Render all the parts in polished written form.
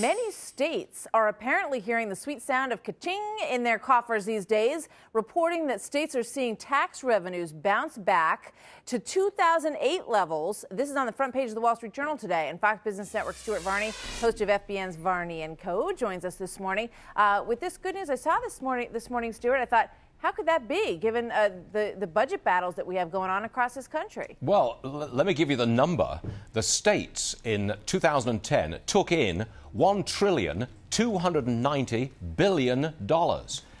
Many states are apparently hearing the sweet sound of ka-ching in their coffers these days, reporting that states are seeing tax revenues bounce back to 2008 levels. This is on the front page of The Wall Street Journal today. And Fox Business Network's Stuart Varney, host of FBN's Varney & Co., joins us this morning. With this good news I saw this morning, Stuart, I thought, how could that be, given the budget battles that we have going on across this country? Well, let me give you the number. The states in 2010 took in $1,290 billion. And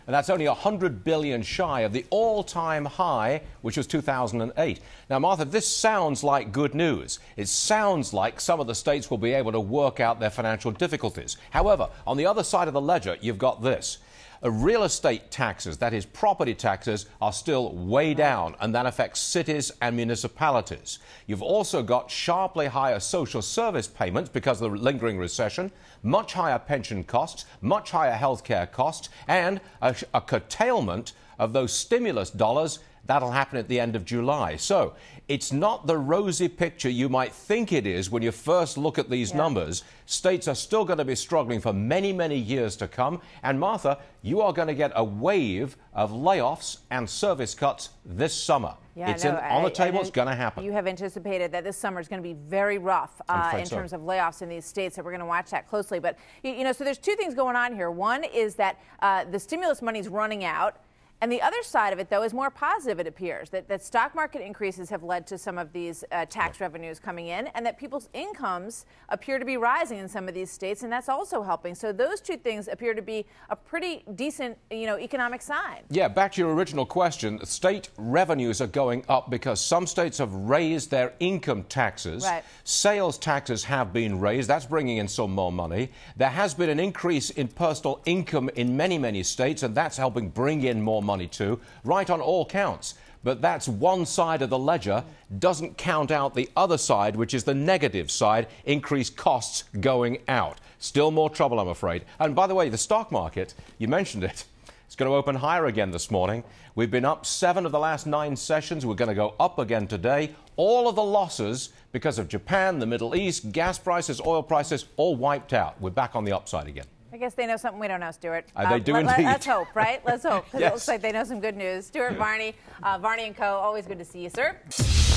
that's only $100 billion shy of the all-time high, which was 2008. Now, Martha, this sounds like good news. It sounds like some of the states will be able to work out their financial difficulties. However, on the other side of the ledger, you've got this. Real estate taxes, that is property taxes, are still way down, and that affects cities and municipalities. You've also got sharply higher social service payments because of the lingering recession, much higher pension costs, much higher health care costs, and a curtailment of those stimulus dollars. That'll happen at the end of July. So it's not the rosy picture you might think it is when you first look at these numbers. States are still going to be struggling for many, many years to come. And, Martha, you are going to get a wave of layoffs and service cuts this summer. Yeah, it's on the table. It's going to happen. You have anticipated that this summer is going to be very rough in terms of layoffs in these states, so we're going to watch that closely. But, you know, so there's two things going on here. One is that the stimulus money's running out. And the other side of it, though, is more positive, it appears, that stock market increases have led to some of these tax revenues coming in, and that people's incomes appear to be rising in some of these states, and that's also helping. So those two things appear to be a pretty decent, you know, economic sign. Yeah, back to your original question, state revenues are going up because some states have raised their income taxes. Right. Sales taxes have been raised. That's bringing in some more money. There has been an increase in personal income in many, many states, and that's helping bring in more money. Right on all counts. But that's one side of the ledger, doesn't count out the other side, which is the negative side, increased costs going out. Still more trouble, I'm afraid. And by the way, the stock market, you mentioned it, it's going to open higher again this morning. We've been up 7 of the last 9 sessions. We're going to go up again today. All of the losses because of Japan, the Middle East, gas prices, oil prices, all wiped out. We're back on the upside again. I guess they know something we don't know, Stuart. They do indeed. Let's hope, right? Let's hope, because it looks like they know some good news. Stuart Varney, Varney & Co., always good to see you, sir.